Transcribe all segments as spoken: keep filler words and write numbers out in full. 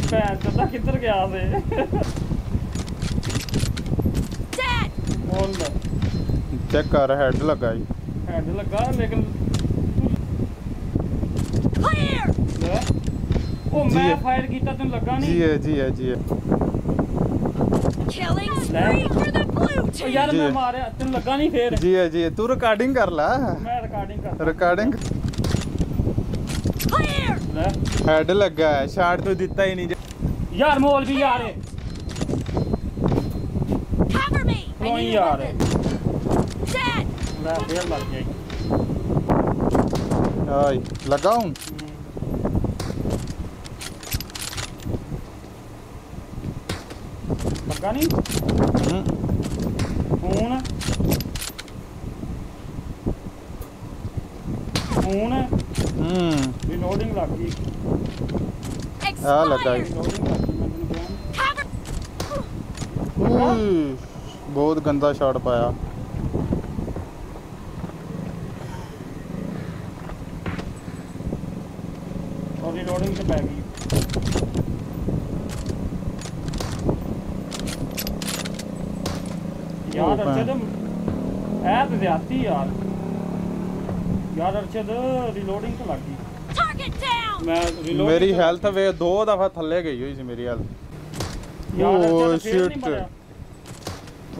किधर गया चेक कर हेड लगा हेड लगा लेकिन ओ मैं फायर कीता तन लगा नहीं जी है जी है जी है यार मैं मारे तन लगा नहीं फिर जी है जी है तू रिकॉर्डिंग कर ला मैं रिकॉर्डिंग कर रिकॉर्डिंग हेड लगा है शॉट तो दिता ही नहीं यार मोल भी यार है कवर मी ओ यार मैं फेल लग गई आई लगाऊं लगा नहीं फोन फोन हम्म रिलोडिंग लग गई हां लगा बहुत गंदा शॉट पाया और रिलोडिंग से पै गई यार अर्शद ऐप ज्यादा यार यार अर्शद रिलोडिंग तो लग गई मैं रिलोड मेरी हेल्थ वे दो दफा थल्ले गई हुई सी मेरी हेल्थ यार अर्शद फेल नहीं मारा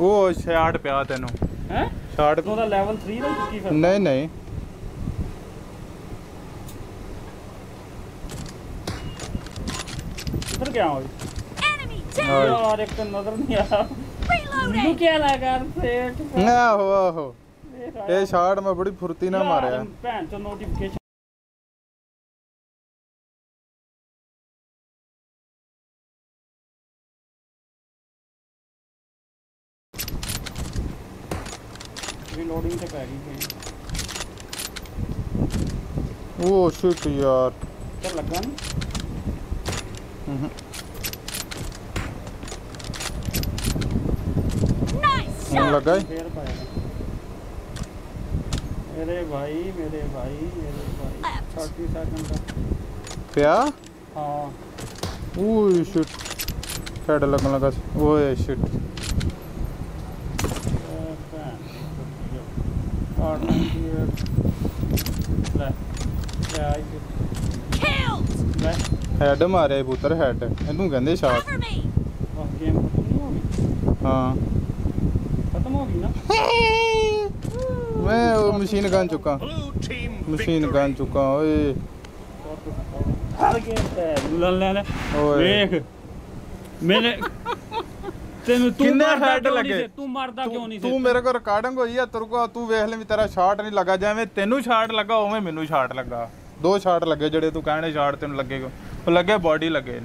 ओ शॉट पिया तेनु हैं शॉट तो दा लेवल तीन रह चुकी फिर नहीं नहीं इधर क्या हो यार एक तो नजर नहीं आ रहा नु क्या लगा सेट ना हो हो ये शॉट में बड़ी फुर्ती ना मारे यार भैन तो नोटिफिकेशन रीलोडिंग पे गई थी ओ शिट यार क्या लगा नहीं लगा मेरे भाई मेरे भाई मेरे भाई चालीस सेकंड का क्या हां ओए शिट हेड लगने लगा ओए शिट हेड मारे पुत्र हेड इनू कहंदे शॉट गेम खत्म नहीं होगी हां ना? मैं वो मशीन गन चुका मशीन गन चुका ओए देख मैंने तेनु तू हेड लगे तू मारदा क्यों नहीं तू मेरे को रिकॉर्डिंग होई है तेरे को तू देख ले तेरा शॉट नहीं लगा जावे तेनु शॉट लगा ओवे मेनू शॉट लगा दो शॉट लगे जेडे तू कहने शॉट तेनु लगे को लगे बॉडी लगे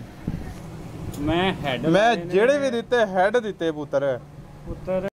मैं हेड मैं जेडे भी देते हेड देते पुत्र पुत्र